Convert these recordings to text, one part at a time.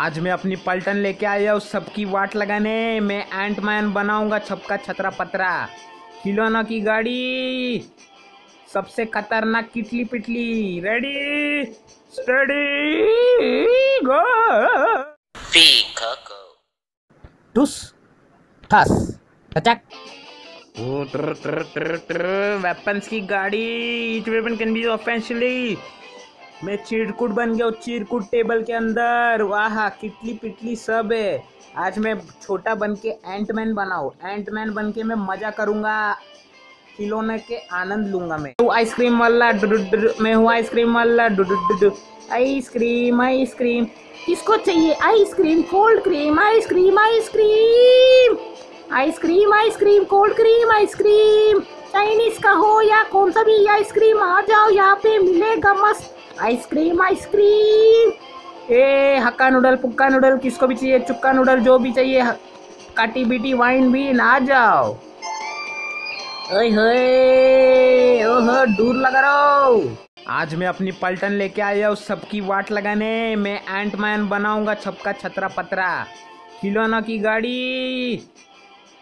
आज मैं अपनी पलटन लेके आया हूँ सबकी वाट लगाने। मैं एंट मैन बनाऊंगा, छपका छतरा पतरा, खिलौना की गाड़ी, सबसे खतरनाक किटली पिटली। रेडी स्टडी गो फिकोको टुस थस टचक। ओ ट्र ट्र ट्र ट्र वेपन्स की गाड़ी। Each weapon can be officially. मैं चिरकुट बन गया हूँ, चिरकुट टेबल के अंदर। वाह किटली पिटली सब है। आज मैं छोटा बन के एंटमैन बनाऊं, एंटमैन बन के मैं मजा करूंगा, खिलौने के आनंद लूंगा। मैं आइसक्रीम वाला, मैं हूँ आइसक्रीम वाला। आइसक्रीम आइसक्रीम किसको चाहिए? Ice cream cold cream, ice cream ice cream ice cream ice cream cold cream ice cream, Chinese का हो या कौन सा भी आइसक्रीम, आ जाओ यहाँ पे मिलेगा मस्त आइसक्रीम आइसक्रीम। ए हक्का नूडल, पुक्का नूडल, किसको भी चाहिए, चुक्का नूडल, जो भी चाहिए, काटी बीटी वाइन बीन, आ जाओ। ओए होए ओहो दूर लगा रहो। आज मैं अपनी पलटन लेके आया हूँ सबकी वाट लगाने। मैं एंट मैन बनाऊंगा, छपका छतरा पतरा, खिलौना की गाड़ी,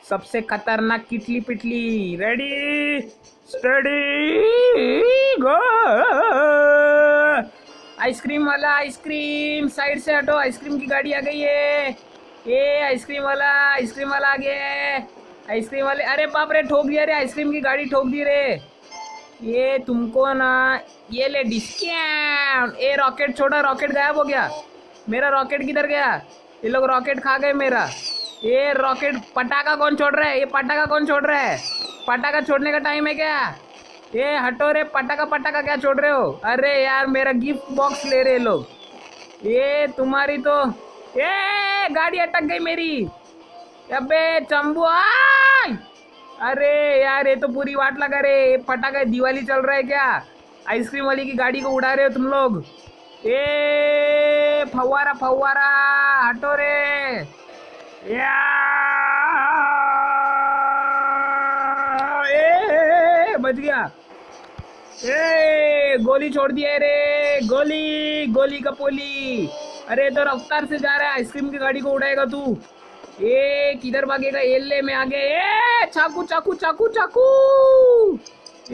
सबसे खतरनाक किटली पिटली। Ready steady go. आइसक्रीम वाला आइसक्रीम साइड से हटो, आइसक्रीम की गाड़ी आ गई है। ये आइसक्रीम वाला, आइसक्रीम वाला आ गया है। आइसक्रीम वाले, अरे बाप रे ठोक दिया रे, आइसक्रीम की गाड़ी ठोक दी रे। ये तुमको ना, ये ले डिस्काउंट। ए रॉकेट छोड़ा, रॉकेट गायब हो गया मेरा। रॉकेट किधर गया? ये लोग रॉकेट खा गए मेरा। ये रॉकेट पटाखा कौन छोड़ रहा है? ये पटाखा कौन छोड़ रहा है? पटाखा छोड़ने का टाइम है क्या? ये हटो रे, पटाखा पटाखा क्या छोड़ रहे हो? अरे यार मेरा गिफ्ट बॉक्स ले रहे लोग। ये तुम्हारी तो, ये गाड़ी अटक गई मेरी। अबे चंबू आय, अरे यार ये तो पूरी वाट लगा रहे। पटाखा दिवाली चल रहा है क्या? आइसक्रीम वाली की गाड़ी को उड़ा रहे हो तुम लोग। ये फवारा फवारा, हटो रे। ए बच गया। ए गोली छोड़ दिया रे, गोली गोली का पोली। अरे तो रफ्तार से जा रहा है, आइसक्रीम की गाड़ी को उड़ाएगा तू। ए किधर भागेगा? एल्ले में आ गए। ए चाकू चाकू चाकू चाकू।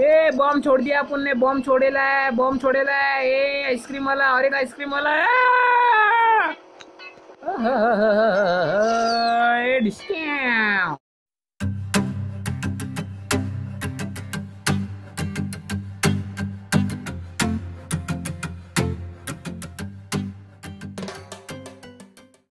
ए बॉम्ब छोड़ दिया अपन ने, बॉम्ब छोड़ेला है, बॉम्ब छोड़ेला है। ए आइसक्रीम वाला, और एक आइसक्रीम वाला। ए डिस्के